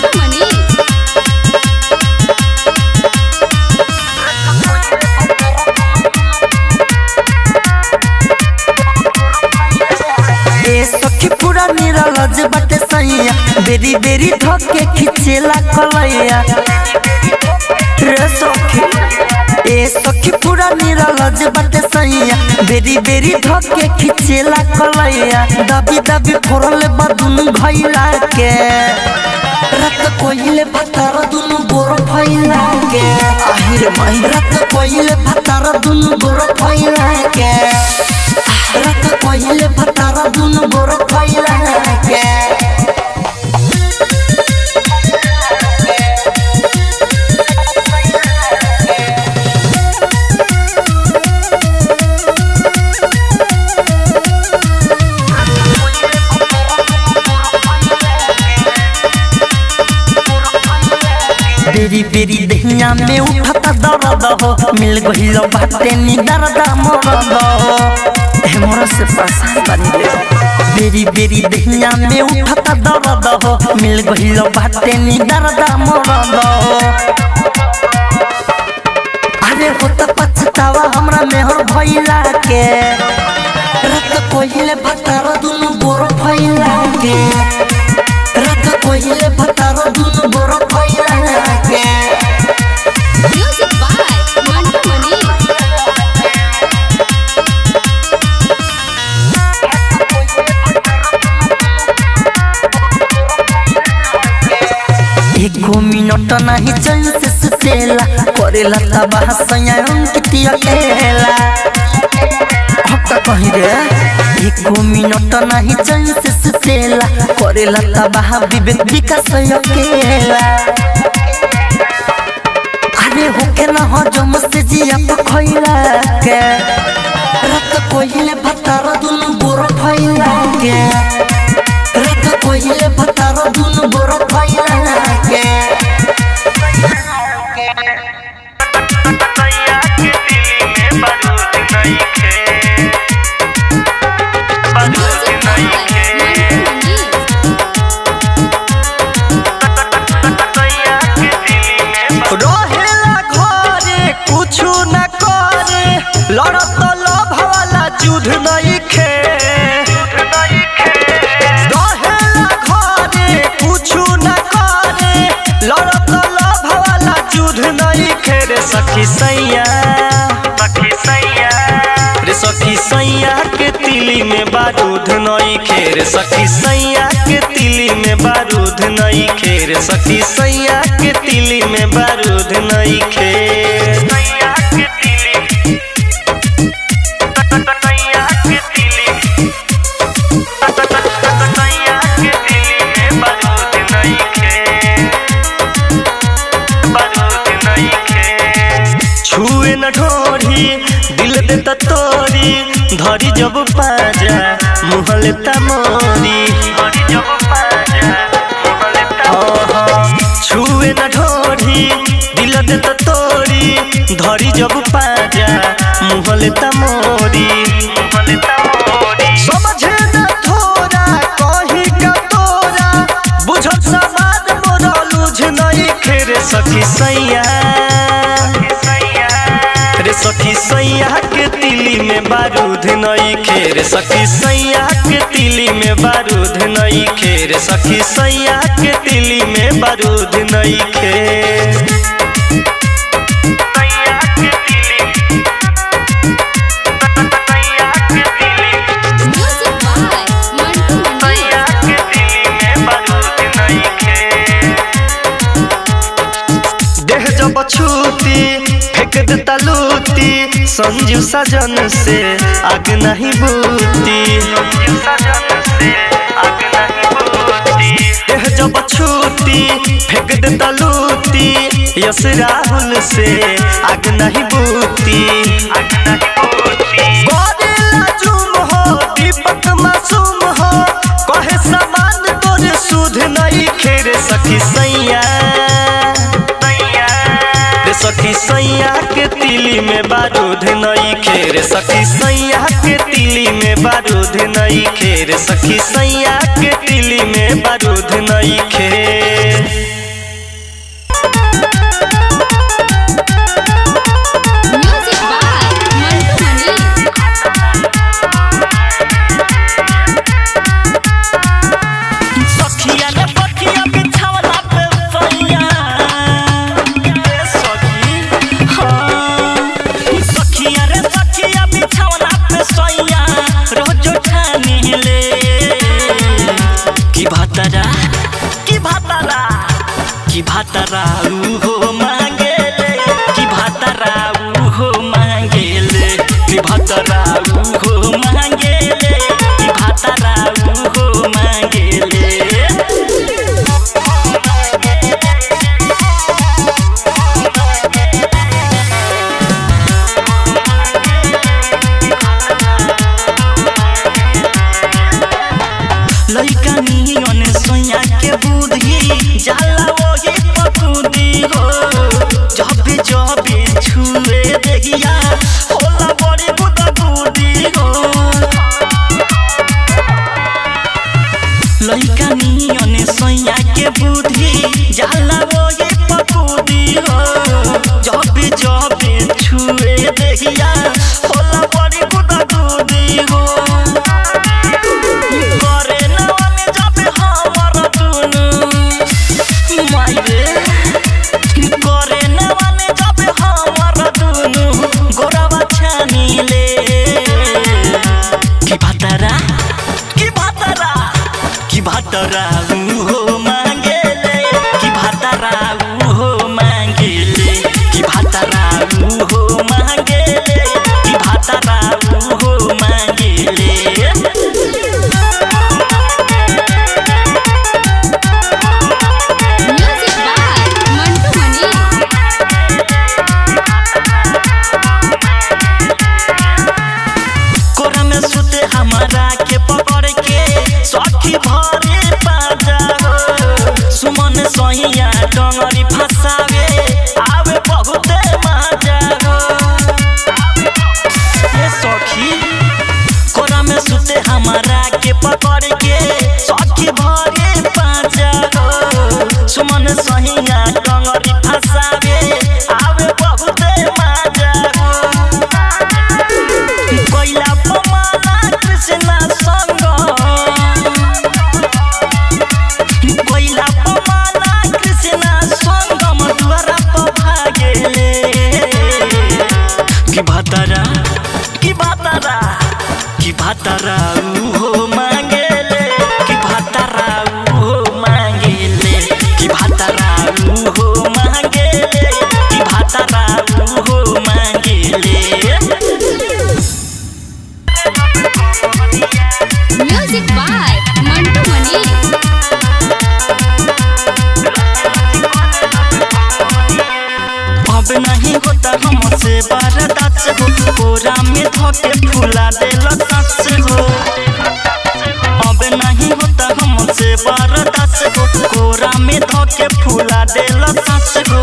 पूरा मेरा लज बाटे सैया बेरी बेरी धोके खिचेला कलैया रे सखी ए सखी पूरा मेरा लज बाटे सैया बेरी बेरी धोके खिचेला कलैया दबी दबी फोरले बदुन घइला के रत कोइले भतार दुनु गोर भइला के आहिर माई रत कोइले भतार दुनु गोर भइला के रत कोइले भतार दुनु गोर बेरी बेरी दहिया में उठता दर्द हो मिल गइल बाटे नि दर्द मरद हो ए मोर से परेशान बनी बेरी बेरी दहिया में उठता दर्द हो मिल गइल बाटे नि दर्द मरद हो अरे होत पछतावा हमरा मेहर भइला के रत कोइले भतार दुनु गोर भइला के रत कोइले भतार दुनु गोर एको मिनट नहीं चैन से सुतेला करेला तबाह सयान किती अकेला हक्का कहि रे एको मिनट नहीं चैन से सुतेला करेला तबाह विवेक विकास अकेला अरे होके न हजम से जिया पखइला के रत कोइले भतार दुनु गोर भइला के रत कोइले भतार दुनु गोर भइला के सखी सैया रे सखी सैया के तिली में बारूद नई खेर सखी सैया के तिली में बारूद नई खेर सखी सैया के तिली में बारूद नई खेर ढोरी दिल देता तोरी धरी जब पाजा मुहलता मोरी छुए न ढोरी दिल देता तोरी धरी जब पाजा मुहलता मोरी समझे न थोड़ा कही का तोरा बुझत सवाल मोरा लूझ नहीं खेर सखी सैया सखी सैया के तिली में बारूद नई खेर सखी सैया के तिली में बारूद नई खेर सखी सैया के तिली में बारूद नई खेर संजू सजन से आग नहीं बूती देह जब छूती फेंक देता लूती यश राहुल से आग नहीं बूती गोरिला जुम हो दीपक मासूम हो कहे सामान तोरे सुध नहीं खेरे सखी सैया सखी सैया के तिली में बारूद नई खेर सखी सैया के तिली में बारूद नई खेर सखी सैया के तिली में बारूद नई खेर। कि भातराऊ हो मांगेले, कि भातराऊ हो मांगेले, कि भातराऊ हो मांगेले, कि भातराऊ हो मांगेले। लइका नियन सोया के बुद्धि जाला भातराऊ हो मांगेले, कि भातराऊ हो मांगेले, कि भातराऊ हो मांगेले, कि भातराऊ हो मांगेले। कोरा में सुते हमारा के पकड़ के सखी डोंगरी फसावे आवे बहुते मजा हो। ये सखी कोरा में सुते हमारा के पकड़ के सखी भरे पाजा हो। सुमन सहिया डोंगरी फसावे आवे बहुते मजा हो। कोइला पमाना कृष्णा संग कोइला कि भातराऊ हो मांगेले, कि भातराऊ हो मांगेले, कि भातराऊ हो मांगेले, कि भातराऊ हो मांगेले। Music by Mantu Mani. अब नहीं होता हमसे वारदात हो, कोरा में धोके फुला देला सच हो। अब नहीं होता हमसे वारदात हो, कोरा में धोके फुला देला सच हो।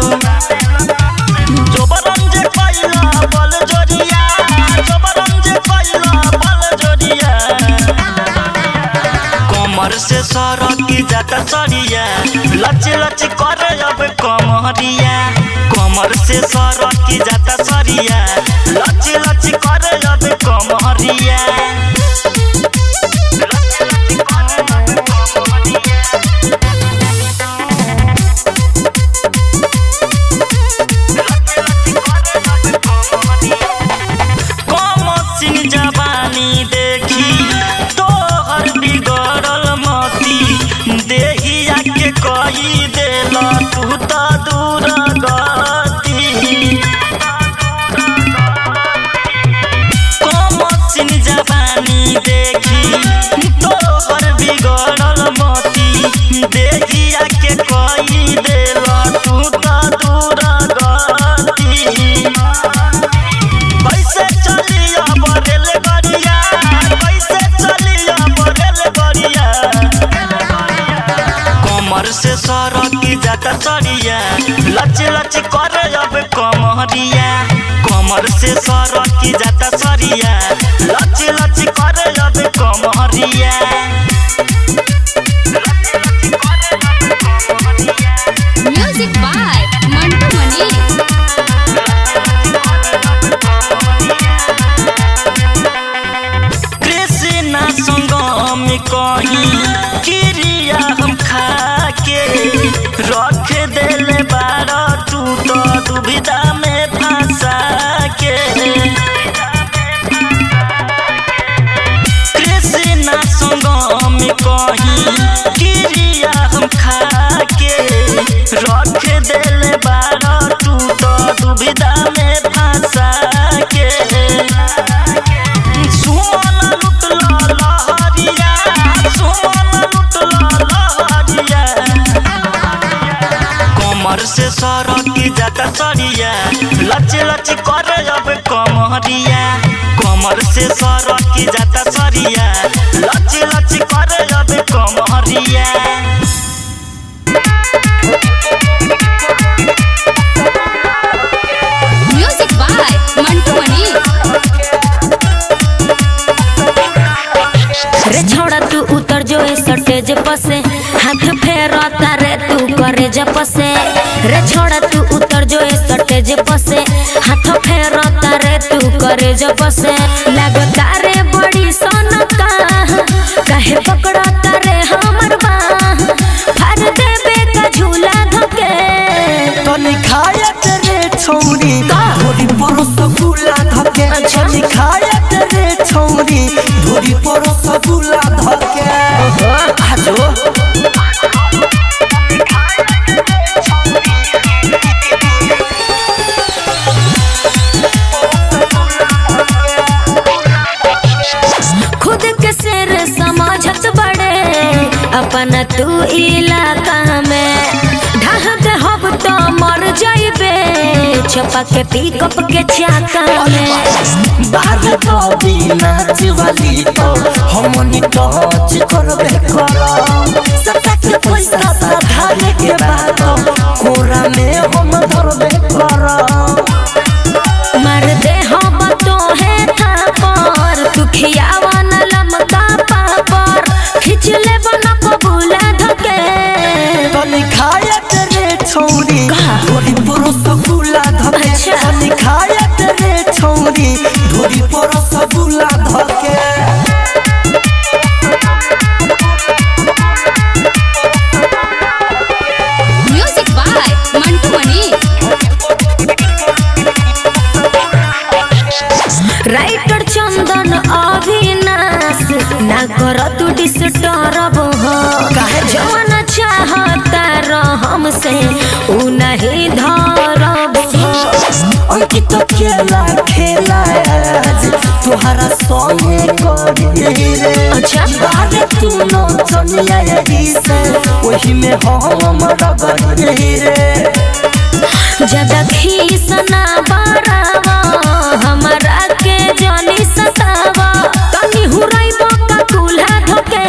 जोबरंजे पाइला बल जोरिया, जोबरंजे पाइला बल जोरिया, कमर से सरकी जाता सरिया, लच लच करे अब कमरिया। कमर से सरकी जाता सरिया, लच लच करे अब कमरिया। कम सिन जवानी देखी तोहर बिगड़ल मती, देहिया के कही देला तू त दूर ग। से सरकी जाता सरिया, लच लच करे अब कमरिया। कमर से सरकी जाता सरिया, लच लच करे अब कमरिया। Music by Mantu Mani. कृष्णा संगम कहीं किरिया हम खा के रख देले बार तू तो दुविधा में फंसा के। कृष्णा संगम कहीं किरिया हम खा के रख कमर से सर की जाता सरिया लच लच कर अब कमरिया कमर से सर की जाता सरिया लच लच कर अब कमरिया। रे छोड़ा तू उतर जो सटेज पसे हाथ फेर तारे तू करे जब से लगो तारे बड़ी सोनका कहे पकड़ा तारे हमर बाह फाड़ देबे का झूला धके तो निखाया तेरे छोरी धोरी परोस गुला धके तो निखाया तेरे छोरी धोरी परोस गुला धके। आजो अपन तू इलाका में ढहत हब तो मर जाइबे छपा के पिकअप के छाता में बार तो बिना जीवाली तो हमनी टच करबे करो सत्ता के पैसा साधार के बात कोरा में हम धरबे करो मार दे हम तो है था पर तू खियावा न लमका पापर खिच ले राइटर चंदन अविनाश ना कर तू डिस्टर्ब हो कहे जवन चाहता रह हमसे उ नहीं धरब हो अंकित खेला खेला आज तुहरा संगे करी रे अच्छा बात तू न सुनिया यही से वही में हम रगड़ रे जदा खीस ना बरावा हमारा के जानी सतावा तनी हुराई मौका कुल्हा धके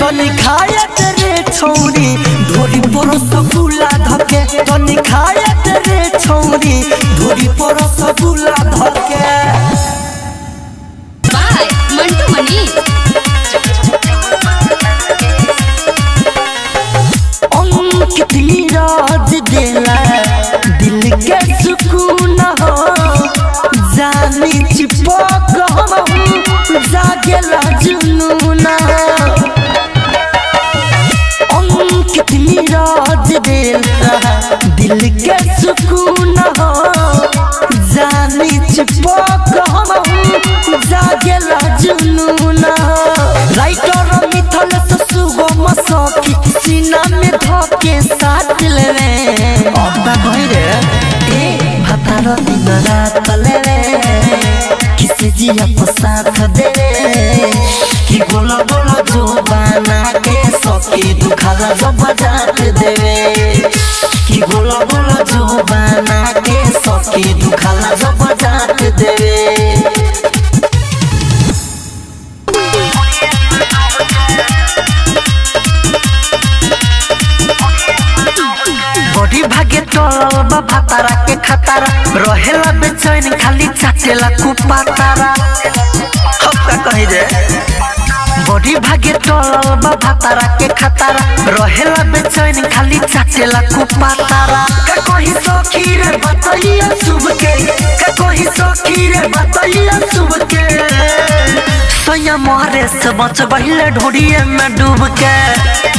तनी खाया तेरे छोरी धोरी परोस गुला धके तनी खाया तेरे छोरी धोरी परोस गुला धके। बाय मंटू मनी अंकित राज देला दिल के सुकून हो जानी चिपक हम जागेला जुनूना अंकित राज देला दिल के सुकून हो जानी चिपक हम जागेला जुनूना। राइटर मिथल से सुगम सखी सीना में धके साथ लेवे अब भाई रे ए भतार दिन रात लेवे किसे जिया पसाथ देवे कि बोला बोला जो बना के सखी दुखाला जब जात देवे कि बोला बोला जो बना के सखी दुखाला जब जात देवे। भतारा के खतारा रहेला बेचैन खाली चाटेला कुपातारा हम का कही रे बॉडी भागे टोलल बा भतारा के खतारा रहेला बेचैन खाली चाटेला कुपातारा का कही सखी रे बतैया सुब के का कही सखी रे बतैया सुब के सैया मोहरे से बच बहिले ढोड़िए में डूब के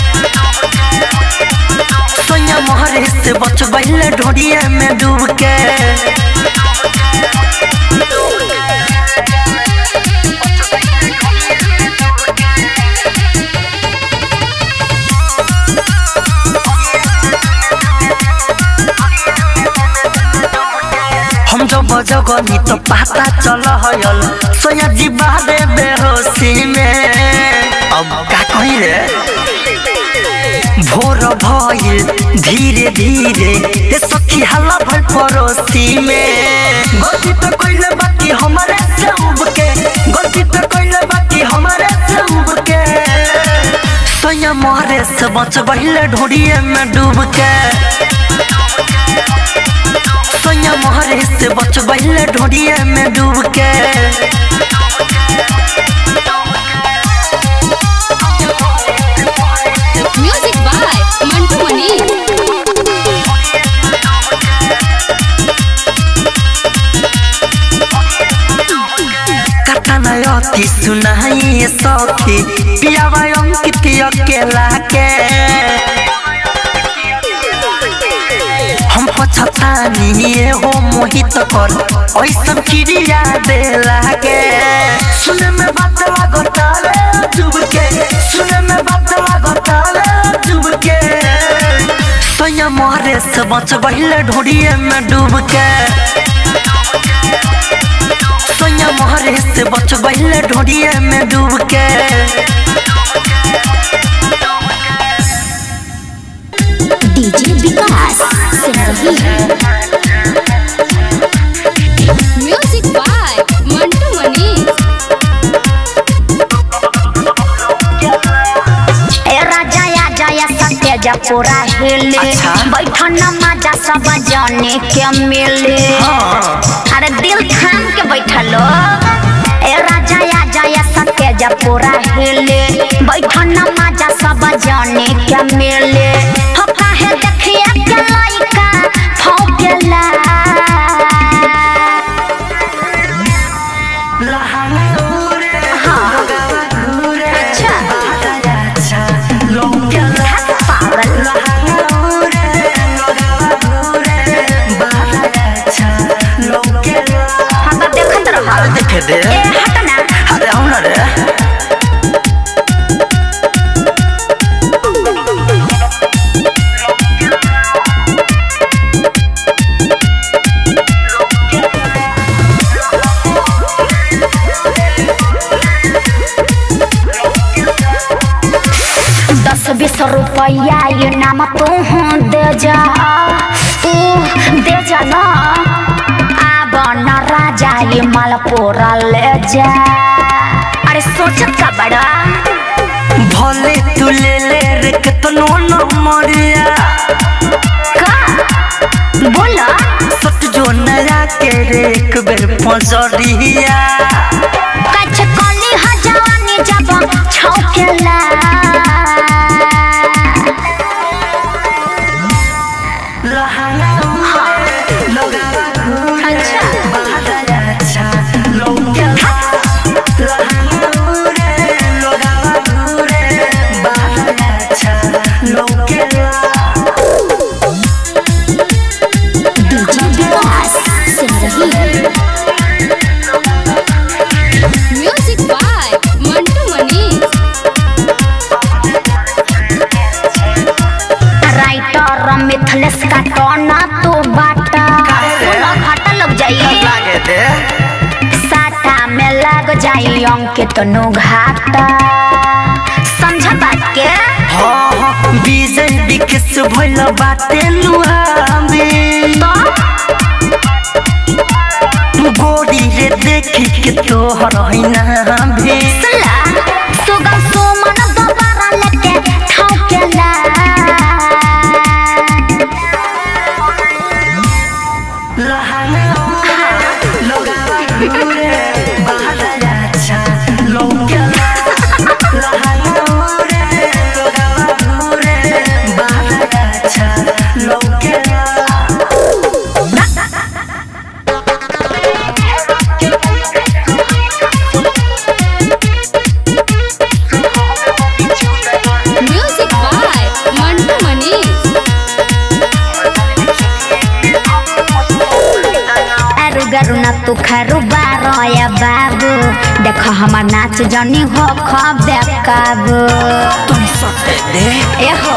सोया मोहरे से बच बहिले ढोड़िए में डूब के हम जब जगनी तो पता चल हयल सोया जी बारे बेहोशी में अब का कही रे भोर भइल धीरे धीरे ये सखी हल्ला भर पड़ोसी में गलती तो कोई ना बाकी हमारे सब के, गलती तो कोई ना बाकी हमारे सब के। सोया मोहरे से बच बहिले ढोड़िए में डूब के, सोया मोहरे से बच बहिले ढोड़िए में डूब के। सुनाई सखी पियावा अंकित अकेला के हम पछतानी हो मोहित कर ऐसा क्रिया दिला के। सुने में बात लगता डूब के, सुने में बात लगता डूब के। सोया मोहरे से बच बहिले ढोड़िए में डूब के, सोया मोहरे से बच बहिले ढोड़िए में डूब के। DJ Vikas music by Mantu Mani. ए राजा या जाया सत्य जपुरा हेले बैठन मजा सब जाने के मिले। अरे दिल थाम के बैठलो ए राजा या जाया सत्य जपुरा हेले बैठन मजा सब जाने के मिले। फफा है देखिया के लइका फौकेला दे हटना। अरे हम ना रे दस बीस रुपया ये नाम तू दे जा, तू दे जा ना राजा ये मालपुरा ले जा। अरे सोच का बड़ा भोले तू ले रे कितनो न मरिया का बोला सट जो नया के रे एक बेर पजरिया कछ कोली ह जवानी जब छौकेला तनु घाटा समझा बात के विजय विकस भइल बाते लुहा में तो गोरी रे देखी के तोहर होइ ना भे सला सुगम सुमन दोबारा लेके ठौकेला लहाना लोगा तू खरू बारोया बाबू देख हमार नाच जानी हो खब देखाबू तुम सते दे ए हो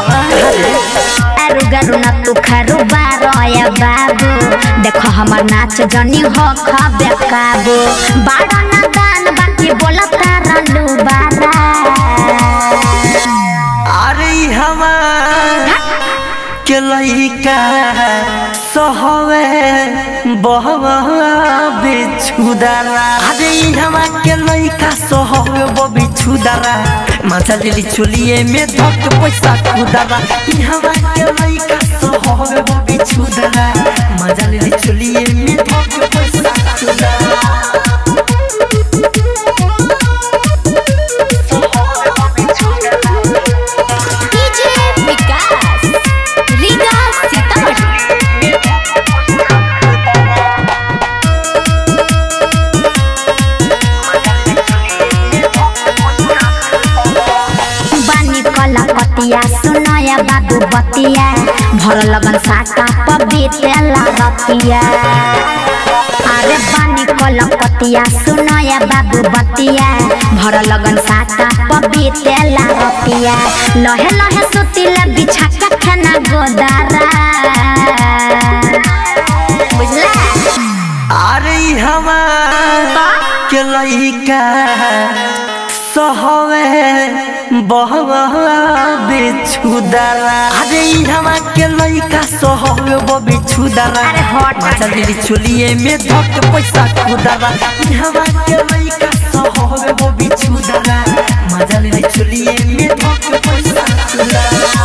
अरु गरु ना तू खरू बारोया बाबू देख हमार नाच जानी हो खब देखाबू बाड़ा ना गान बाकी बोलता रहलू बारा। अरे हवा के लइका सहवे बहवा बिछुदारा। अरे इनवा के लइका सहवे बिछुदारा, माथा लेली चोलिए में धक पैसा खुदारा। इनवा के लइका सहवे बिछुदारा, माथा लेली चोलिए में धक पैसा खुदारा। सुनाया बाबू बतिया भर लगन साका पबीते लागतिया। अरे बानी कलकतिया सुनाया बाबू बतिया भर लगन साका पबीते लागतिया। लहे लहे सुतिल बिछा कखना गोदारा बुझला। अरे हवा के लइका सहवे बहवा बिछुदारा। अरे इनवा के लइका सहवे बिछुदारा, माथा लेली चोलिए में धक पैसा खुदारा। इनवा के लइका सहवे बिछुदारा, माथा लेली चोलिए में धक पैसा खुदारा।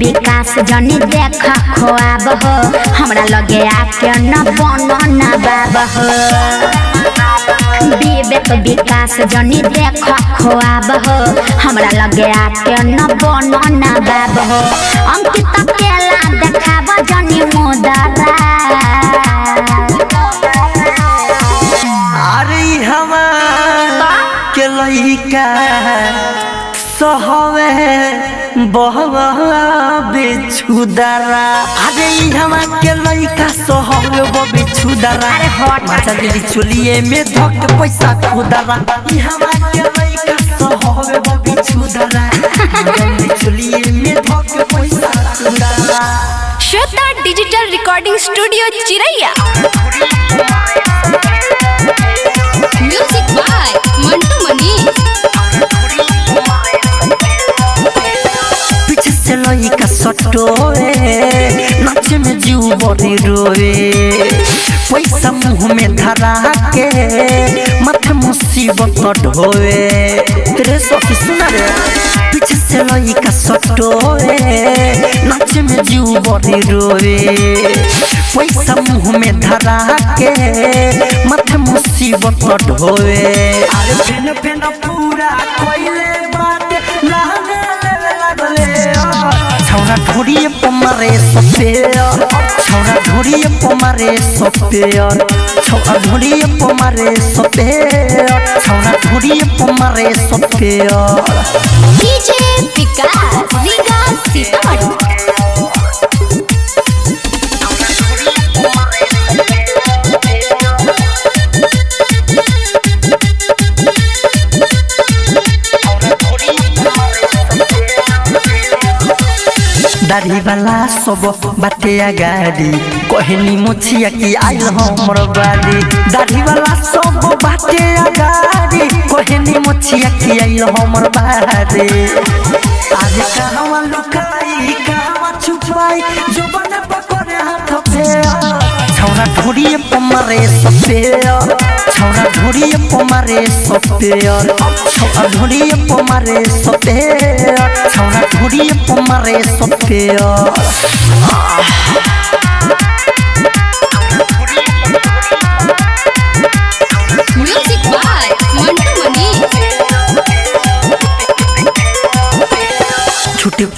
विकास जनी देखा खोआब हो, हमरा लगे आके न बन बाब हो। विवेक विकास जनी देखा खोआब हो, हमरा लगे आके न बन बाब हो। अंकित केला देखाब जनी मुदरा। अरे हवा के लइका सहवे बहवा बिछुदारा। अरे इनवा के लइका सहवे बिछुदारा, माथा लेली चोलिए में धक पैसा खुदारा। इनवा के लइका सहवे बिछुदारा, माथा लेली चोलिए में धक पैसा खुदारा। श्रोता digital recording studio Chiraiya. Music by Mantu Manish. लइका सटोए नाचे में जीव बड़ी रोए, पैसा मुँह में धरा के माथे मुसीबत ढोए। रे सखी सुना रे, पीछे से लइका सटोए नाचे में जीव बड़ी रोए, पैसा मुँह में धरा के माथे मुसीबत ढोए। अरे फेन फेन पूरा कोइले बात लागे छोरा ढोरिए पमारे सपेयर, छोरा ढोरिए पमारे सपेयर, छोरा ढोरिए पमारे सपेयर, छोरा ढोरिए पमारे सपेयर। डीजे विकास विकास सीतामढ़ी। दाढ़ी वाला सब बाटे आगाड़ी, कहनी मोछिया की आइल हमर बाड़ी। दाढ़ी वाला सब बाटे आगाड़ी, कहनी मोछिया की आइल हमर बाड़ी। आज कहवा लुकाई कहवा छुपाई जुबान पकड़े हाथ पे। छौरा ढोरिए पमारे सपेयर, छौरा ढोरिए पमारे सपेयर, छौरा ढोरिए पमारे सपेयर, छौरा ढोरिए पमारे सपेयर।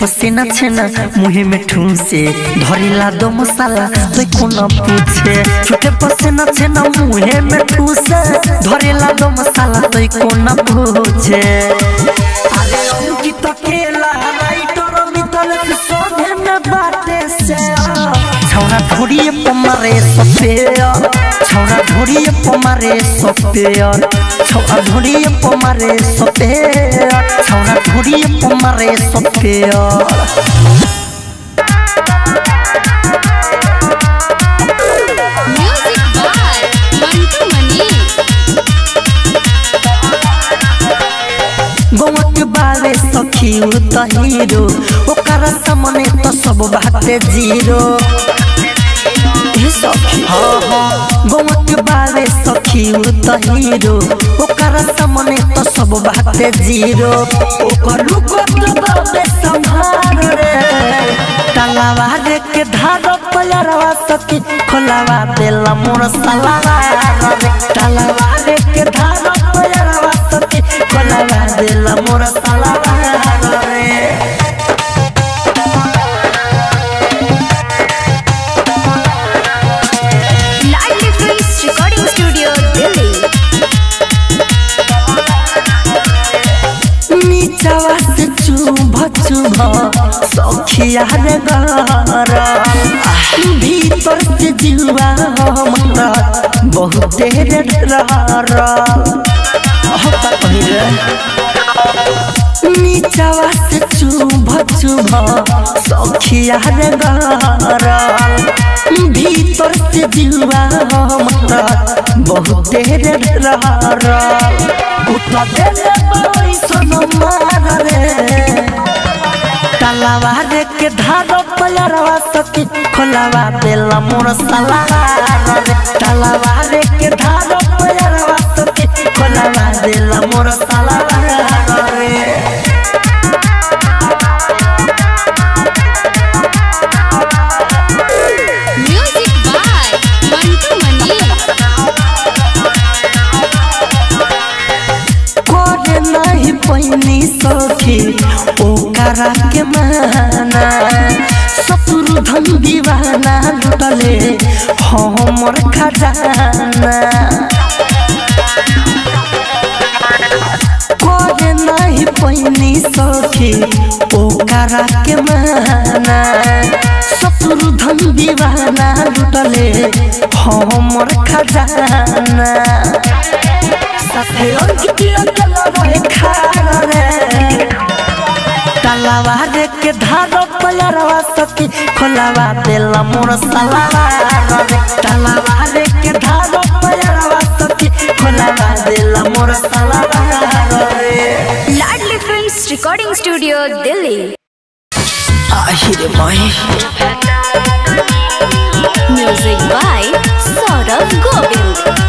पसीना छेना मुहे में ठूंसे, धरिला दो मसाला तो कोना पूछे। छोटे पसीना छेना मुहे में ठूंसे, धरिला दो मसाला तो कोना पूछे। अरे अंकित केला राइटर मितल से सोधे में बाटे से। छौरा ढोरिए पमारे सपेयर, छौरा ढोरिए पमारे सपेयर, छौरा ढोरिए पमारे सपेयर, छौरा ढोरिए पमारे सपेयर। तो हीरो ओकर सामने तो सब बातें जीरो। गोवा के बारे सखी उड़ता हीरो ओकर सामने तो सब बातें जीरो। ओकर लुको तो बाबे संभाल रे तलावा के धारो पलरवा सखी खोलावा देला मोर सलावा रे तलावा के धारो पलरवा सखी खोलावा देला मोर सलावा रे। सखिया रे गारा भीतर से जीवा हमरा बहुत रे डरारा नीचावा से चुभ चुभ सखिया रे गारा भीतर से जीवा हमरा बहुत रे डरारा। उठा दे रे बड़ी सोनमारा रे तलावा के धारो पलरवा सखी खोलावा देला मोर सलावा रे तलावा के धारो पलरवा सखी खोलावा देला मोर सलावा रे। Music by Mantu Mani. कोरे नहीं पैनी सखी ओकरा के माना ससुर धन दीवाना लुटले हमर खजाना। कोरे नहीं पैनी सखी ओकरा के माना ससुर धन दीवाना लुटले हमर खजाना। सफेद अंकिया चलो रे खाना रे तलावा के धारो पलरवा सखी खोलावा देला मोर सलावा रे तलावा के धारो पलरवा सखी खोलावा देला मोर सलावा रे। Ladli films recording studio Delhi. आहिरे माही म्यूजिक बाय सौरभ गोविंद।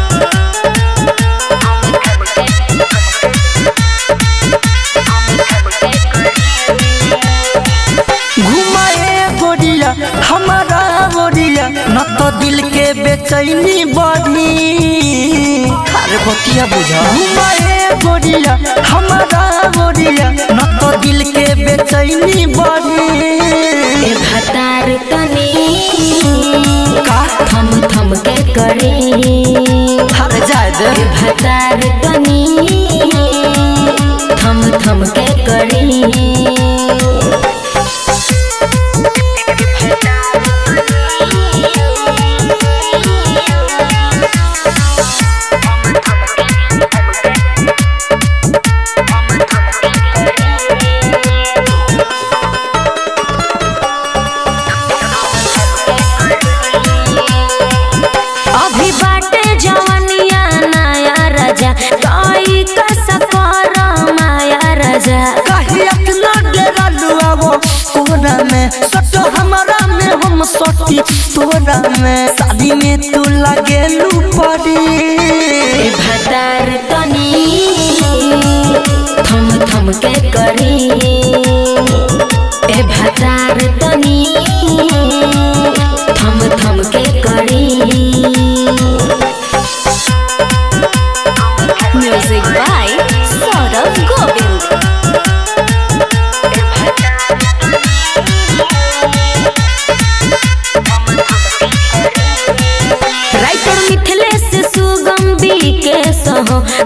हमारा गोरिया न तो दिल के बेचैनी बड़ी पार्वतिया बुझा घुमाए गोरिया हमारा गोरिया न तो दिल के बेचैनी बड़ी भतार तने का थम थम के करे हर जाए भतार तने थम थम के करे तोरा में शादी में तू लगेलू पड़ी भतार तनी थम थम के करी ए भतार तनी थम थम के करी। Music by Saurabh Govind.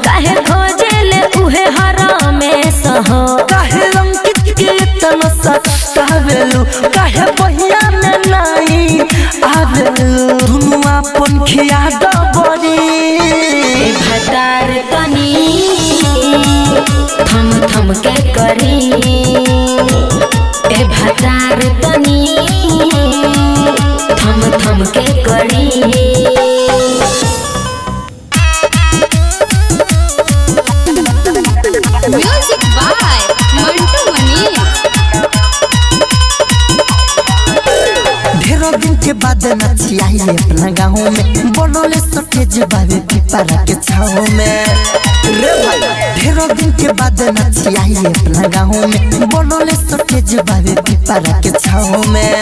काहे खोजेले उहे हरामे सहो काहे अंकित के तमसा तावेलू काहे बहिया में नहीं आवेलू दुनु अपन खिया दबरी भतार तनी थम थम के करी ए भतार तनी थम थम के करी। Music by Mantu Mani. बाद नचियाई अपना गाँव में बनोले सटेज बाबे पिपरा के छाँव में। ढेरों दिन के बाद नचियाई अपना गाँव में बनोले सटेज बाबे पिपरा के छाँव में।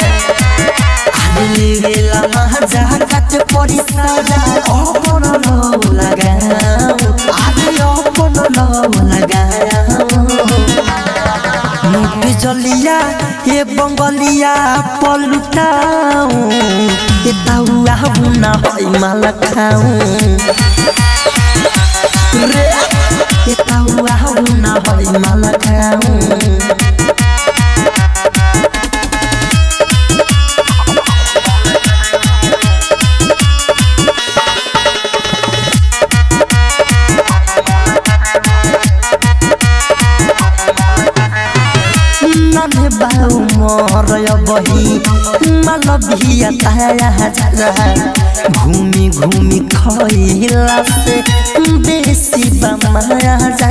आले गेला महाजा कट पड़ी साजा ओ कोनो लव लगाओ आले ओ कोनो लव लगाओ। मुख जलिया ये बंगलिया पलटाऊ ये ताउआ बुना होई माला खाऊ रे ये ताउआ बुना होई माला खाऊ। बाऊ मोर बही माल भी घूमी घूमी खैला से बेसी बमाया जा।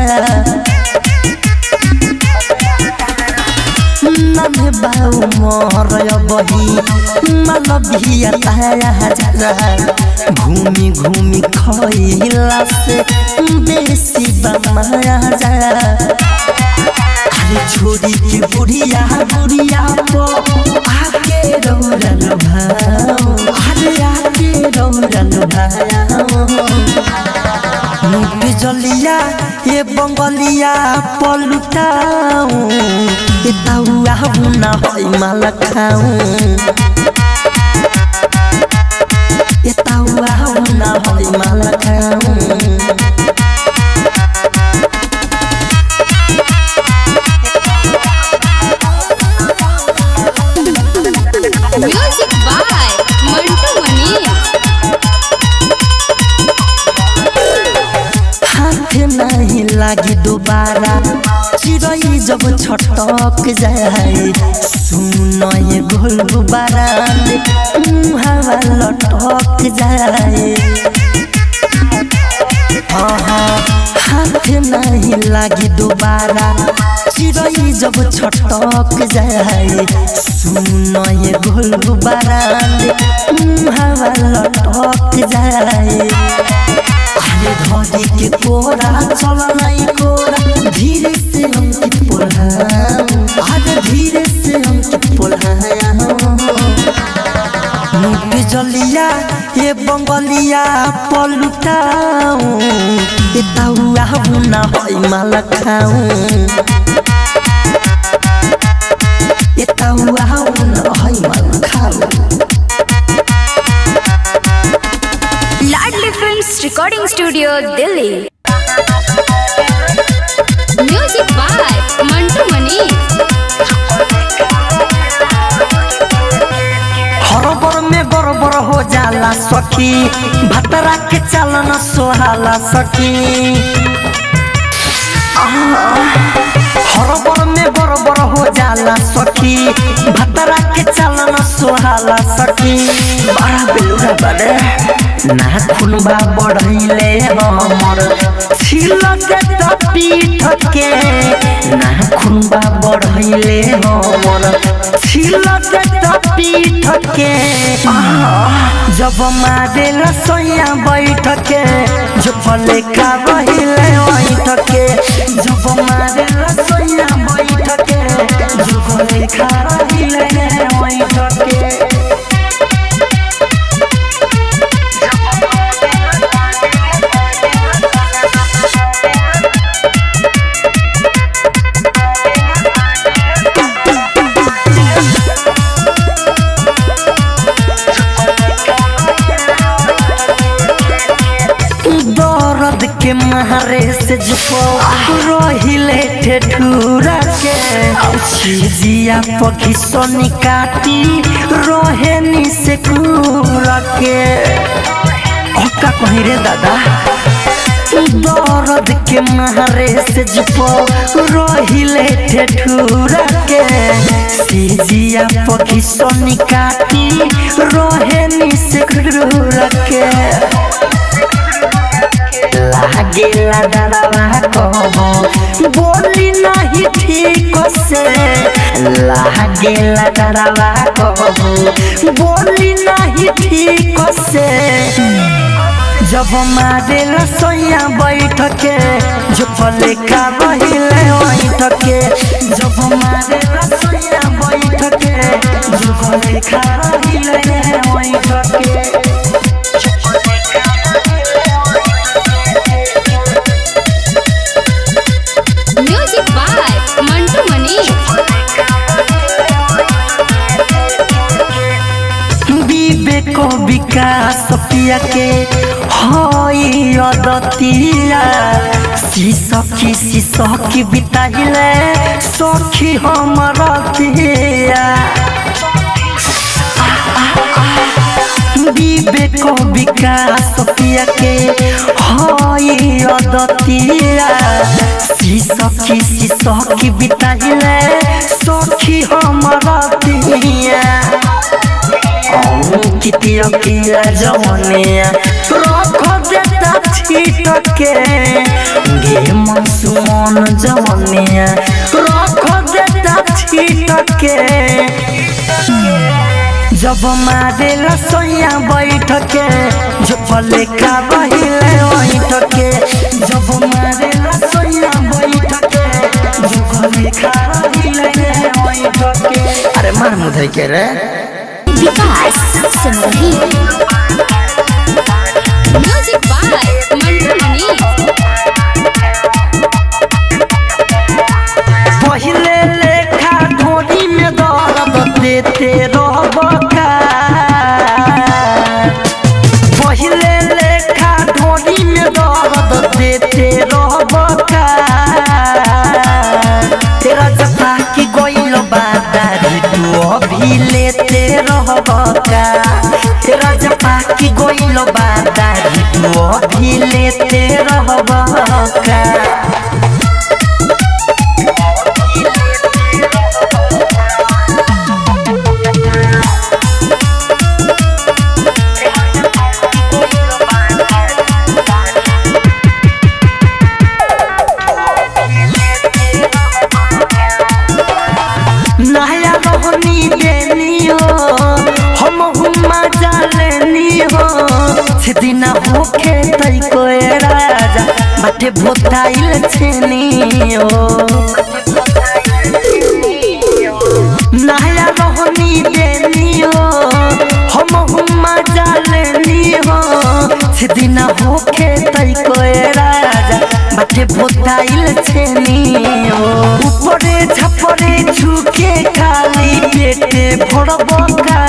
नन्हे बाऊ मोर बही माल भी घूमी घूमी खैला से बेसी बमाया जा। छोरी की बुढ़िया बुढ़िया को आके रौरल भाओ आरे आके रौरल भाओ। मुख जलिया ये बंगलिया पलटाऊ ये ताउआ बुना होई माला खाऊ ये ताउआ बुना होई माला खाऊ। नहीं लागी दोबारा चिड़ई जब छटक जाए सुन ये गोल गुब्बारा हवा लटक जाए। हाथ नहीं लागी दोबारा चिड़ई जब छटक जाए सुन ये गोल गुब्बारा हवा लटक जाए। धोरी के कोरा चला नहीं कोरा धीरे से हम की पोला आज धीरे से हम की पोला। मुख जलिया ये बंगलिया पलटाऊ ये ताउआ बुना होई माला खाऊ ये ताउआ बुना होई माला खाऊ। Recording studio Delhi. Music by Mantu Mani. हरोबर में बरोबर हो जाला सखी भतरा के चलन सोहाला सखी। हरोबर में बरोबर हो जाला सखी भतरा के चलन सोहाला सखी। बड़ा बेलुरा बड़े ना खुनबा बढ़ले हमर छिलक पीठ के ना खुनबा बढ़ले हमर छिलक पीठ के। जब मारे रसोइया बैठ के झुकल का रहिले ओठ के जब मारे रसोइया बैठ के झुकल का रहिले ओठ के। महरे से झुको रोहिले ठेठुरा के जिया पखी सोनी काटी रोहेनी से कूरा के। ओका कहीं रे दादा दर्द के महरे से झुको रोहिले ठेठुरा के जिया पखी सोनी काटी रोहेनी से कूरा के। गेला डरवा कहबो बोली नहीं ठीक से लागेला डरवा कहबो बोली नहीं ठीक से। जब मारे रसोइया बैठ के झुपले का रहिले बैठ के जब मारे रसोइया बैठ के झुपले का रहिले बैठ के को विकास पिया के होई अदतिया सी सखी बिताइले सखी हमर रतिया विवेक को विकास पिया के होई अदतिया सी सखी बिताइले सखी हमर रतिया कितिया किया जवनिया रखो देता छीट के गे मनसुमन जवनिया रखो देता छीट के। जब मारे रसोइया बैठ के झुपले का बहिले बैठ के जब मारे रसोइया बैठ के झुपले का बहिले बैठ के। अरे मन मुधई के रे विकास म्यूजिक बाय मंडली पहले लेखा धोनी में दर्द देते रबका पहले लेखा धोनी में दर्द देते रबका तेरा जता की गइल बादारी तू अभी लेते तेरा जपा की गोइलो बादारी तू अभी लेते रहबा का। नया रोहनी देनियो सिदिना होके तई को राजा बटे भोताइल छेनी हो नया रोहनी देनी हो हम हुम्मा जालनी हो सिदिना होके तई को राजा बटे भोताइल छेनी हो ऊपरे छपरे झुके खाली पेटे भरबो का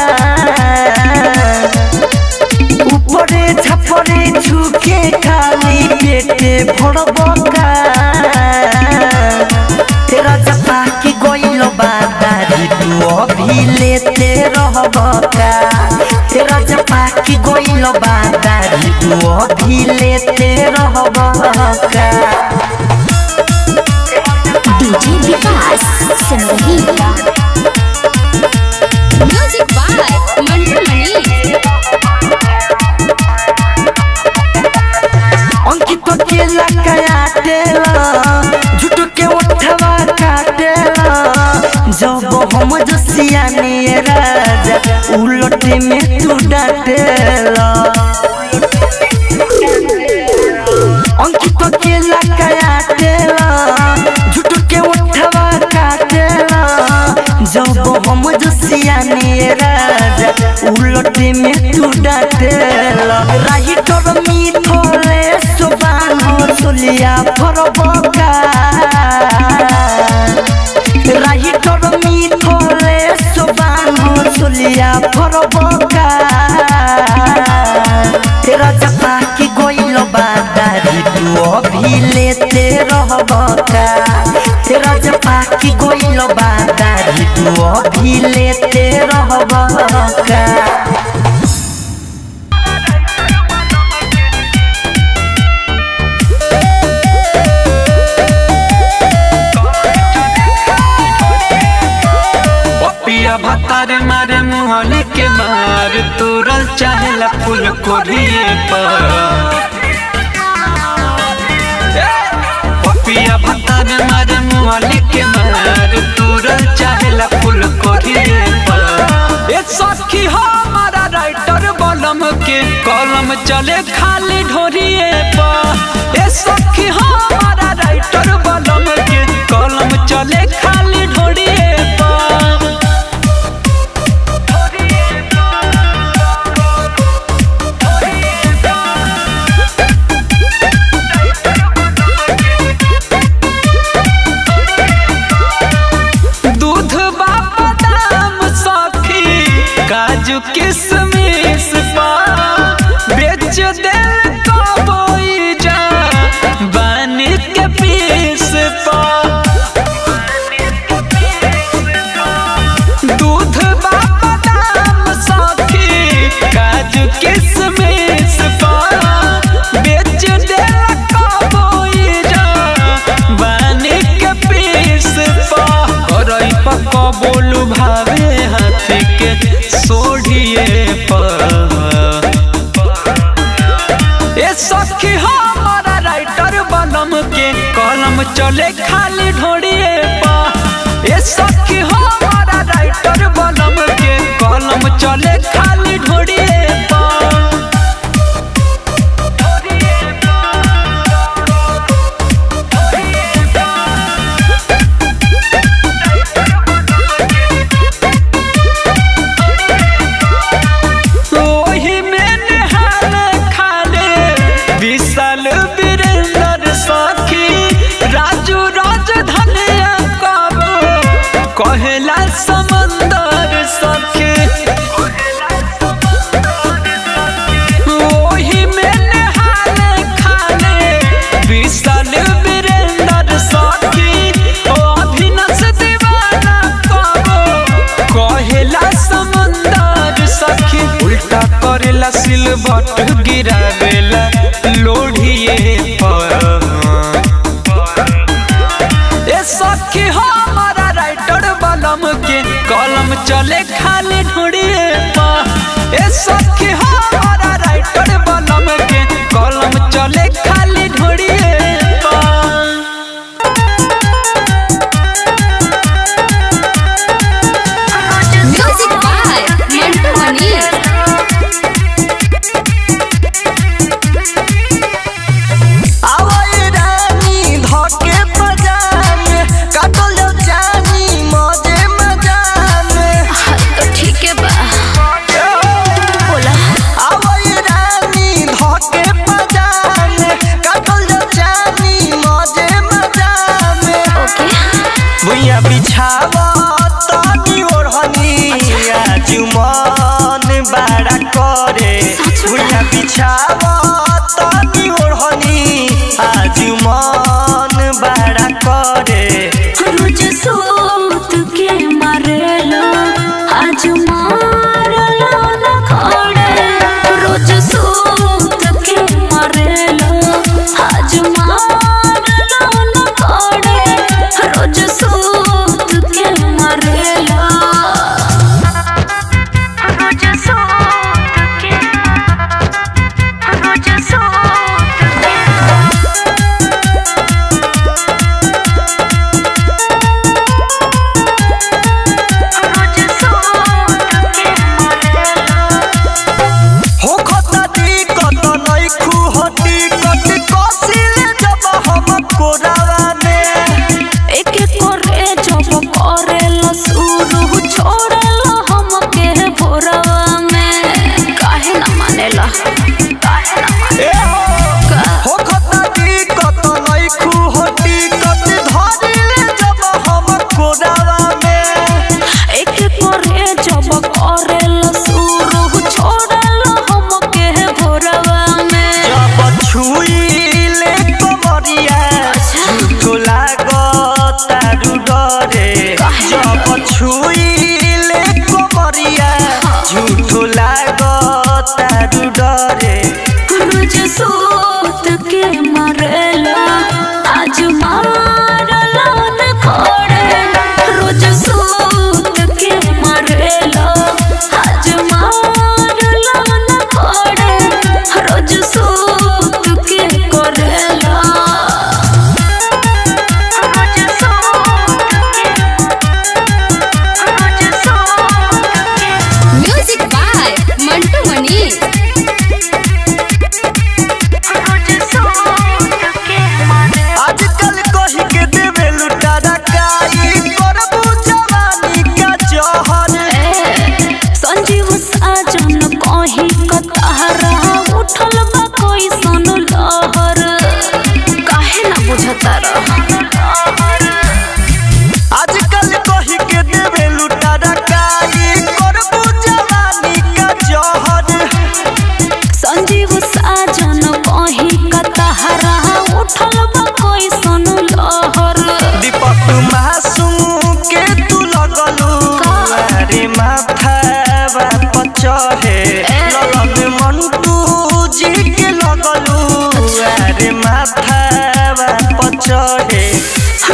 छपरे झुके खाली पेटे भरबका तेरा जपा की गोइल बादारी तू अभी लेते रहबका तेरा जपा की गोइल बादारी तू अभी लेते रहबका। डीजे विकास म्यूजिक बाय मंडली अंकित के लकाया देला झूठ के उठवा काटेला जब हम जसिया ने राजा उलट में तू डाटेला अंकित के लकाया देला झूठ के उठवा काटेला जब हम जसिया ने राजा उलट में तू डाटेला राइटर मीठो सुलिया भरबका राइटर मीठो रे सुबानो सुलिया भरबका तेरा जपा की गोइल बादारी तू अभी लेते रहबका तेरा जपा की गोइल बादारी तू अभी लेते रहबका। तारे मारे मुहले के मार तोरल चाहेला फूल कोरिए पर मार मार मोहनी के मार तूरा चाहेला फूल कोरिए पर ए सखी हो हमारा राइटर बलम के कलम चले खाली ढोरिए पर ए सखी हो हमारा राइटर बलम के कलम चले खाली ढोरिए पर काजू किसमिस बेच दे जा बानी के पीस पा दूध बाबा दाम सखी काजू किसमिस पा बेच दे जा बानी के पीस पा और पक्का बोलू भावे हाथ के सोढ़िए ए सखी हो हमारा राइटर बलम के कलम चले खाली ढोड़िए ए सखी हो हमारा राइटर बलम के कलम चले खाली ढोड़िए कहला समंदर सखे ओही में नहाल खाने विशाल वीरेंद्र सखी अभी नस दीवाना कबो कहला समंदर सखी उल्टा करेला सिलवट गिरावेला लोढ़िए पर ए सखी हो हमारा राइटर बलम के कलम चले खाली ढोड़िए ए सखी हो हमारा राइटर बलम के कलम चले खाली ढोड़िए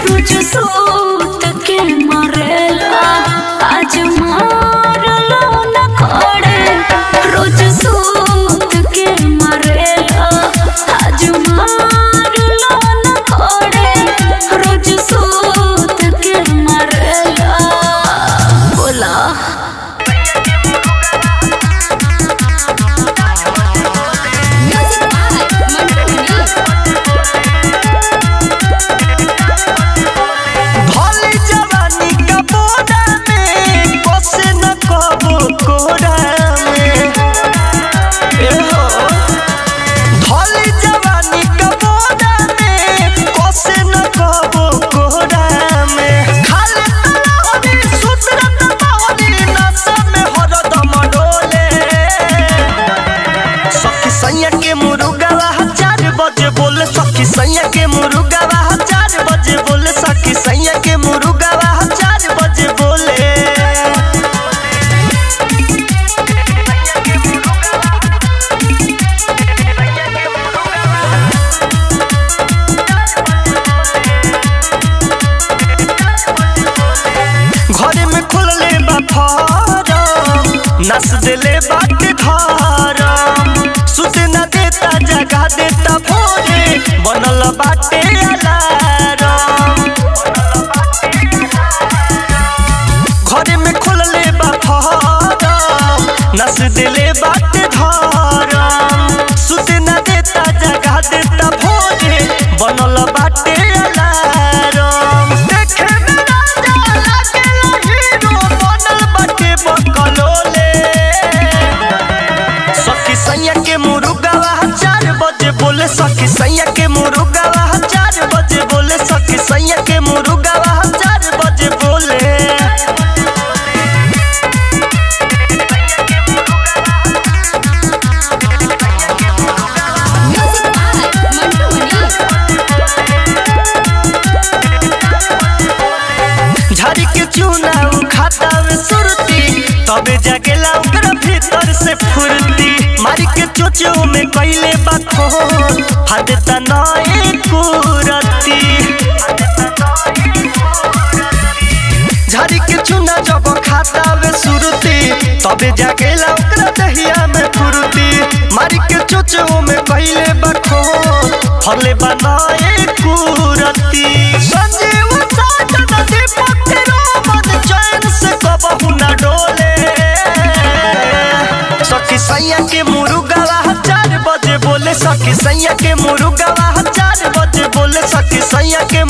रोज सोत के मरेला आज मारलो ना खड़े रोज सोत के मरेला आज मारलो ना खड़े रोज सोत के मरेला बोला नस दिले बाट घर सुते न देता जगह देता भोरे बनल बाटे अलारम घर में खुलले बा फॉरम नस दिले बाट घर सुते न देता जगह देता भोरे बनल बाटे सखी सैया के मुरुगावा चार बजे बोले सखी सैया के मुरुगावा चार बजे बोले झाड़ी के चूना खाता में सुरती तबे जगेला ओकरा भीतर से फुरती मारी के चोचो में कैले बाखो हद तनाए कुरती झाड़ी के चुना जब खाता वे सुरती तबे जागेला ओकरा दहिया में फुरती मारी के चोचो में कैले बखो फले बनाए कुरती संजीव साथ नदी पकड़ो मन चैन से कबहू ना डोले सखी सैया के मुरुगावा सखी सैया के मुरुगावा चार बजे बोले सखी सैया के